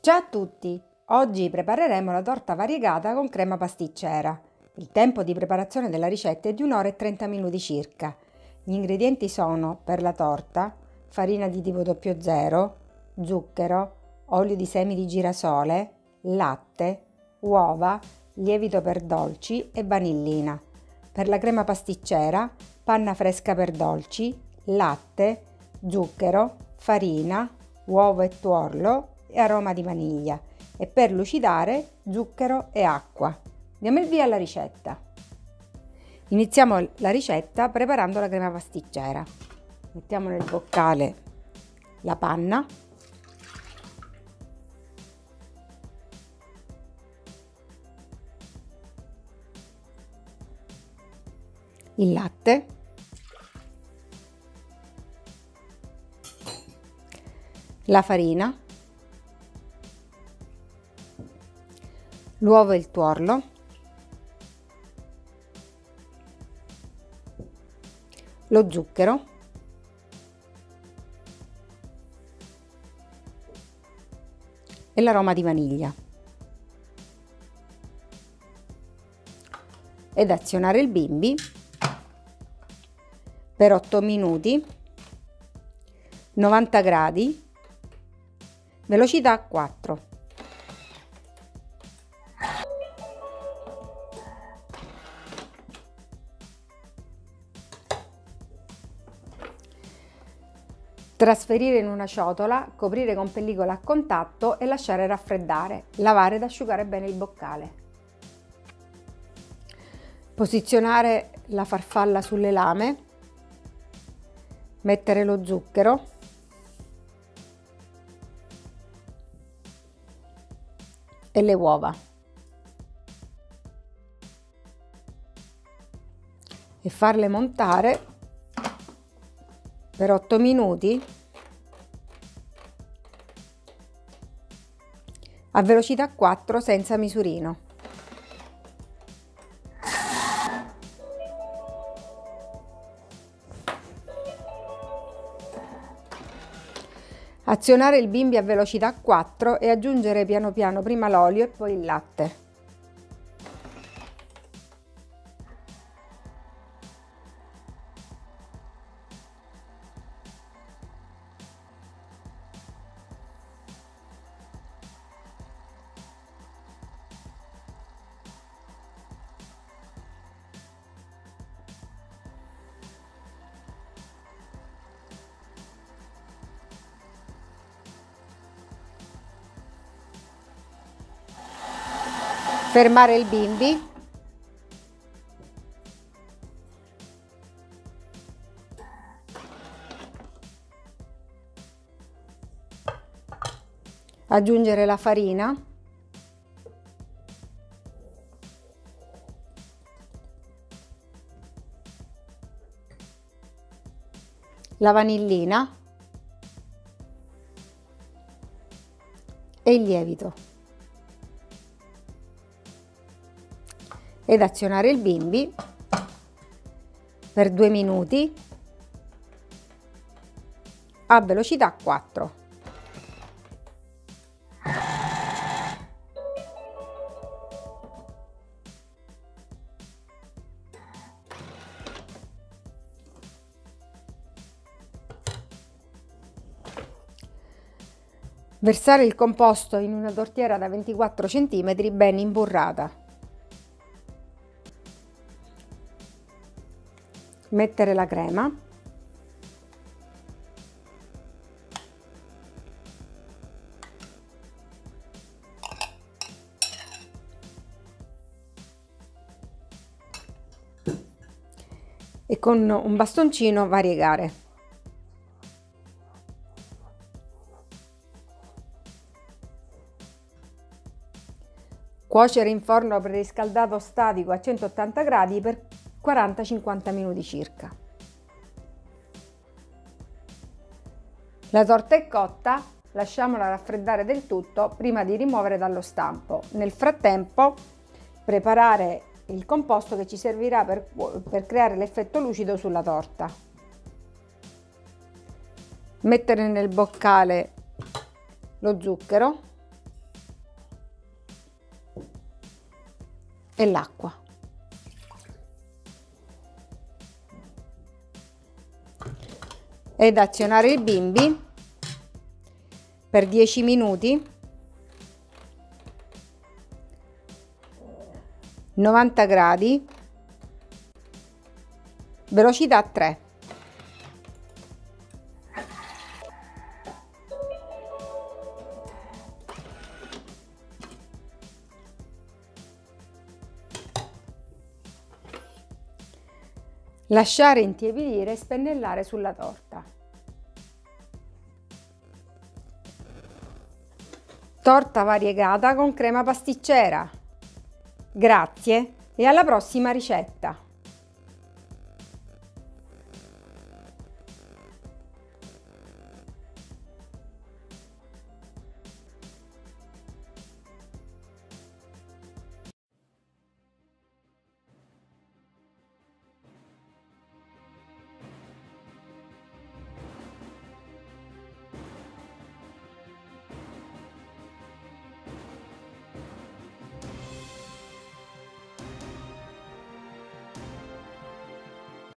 Ciao a tutti! Oggi prepareremo la torta variegata con crema pasticcera. Il tempo di preparazione della ricetta è di 1 ora e 30 minuti circa. Gli ingredienti sono, per la torta, farina di tipo 00, zucchero, olio di semi di girasole, latte, uova, lievito per dolci e vanillina. Per la crema pasticcera, panna fresca per dolci, latte, zucchero, farina, uovo e tuorlo e aroma di vaniglia, e per lucidare zucchero e acqua. Diamo il via alla ricetta. Iniziamo la ricetta preparando la crema pasticcera. Mettiamo nel boccale la panna, il latte, la farina, l'uovo e il tuorlo, lo zucchero, e l'aroma di vaniglia, ed azionare il bimby per 8 minuti, 90 gradi, velocità 4. Trasferire in una ciotola, coprire con pellicola a contatto e lasciare raffreddare, lavare ed asciugare bene il boccale. Posizionare la farfalla sulle lame, mettere lo zucchero, e le uova e farle montare per 8 minuti a velocità 4 senza misurino. Azionare il bimby a velocità 4 e aggiungere piano piano prima l'olio e poi il latte. Fermare il bimby . Aggiungere la farina . La vanillina e il lievito ed azionare il bimby per 2 minuti a velocità 4. Versare il composto in una tortiera da 24 cm ben imburrata. Mettere la crema, e con un bastoncino variegare. Cuocere in forno preriscaldato statico a 180 gradi per 40-50 minuti circa. La torta è cotta, lasciamola raffreddare del tutto prima di rimuovere dallo stampo. Nel frattempo preparare il composto che ci servirà per creare l'effetto lucido sulla torta. Mettere nel boccale lo zucchero e l'acqua. Ed azionare il bimby per 10 minuti, 90 gradi, velocità 3. Lasciare intiepidire e spennellare sulla torta. Torta variegata con crema pasticcera. Grazie e alla prossima ricetta!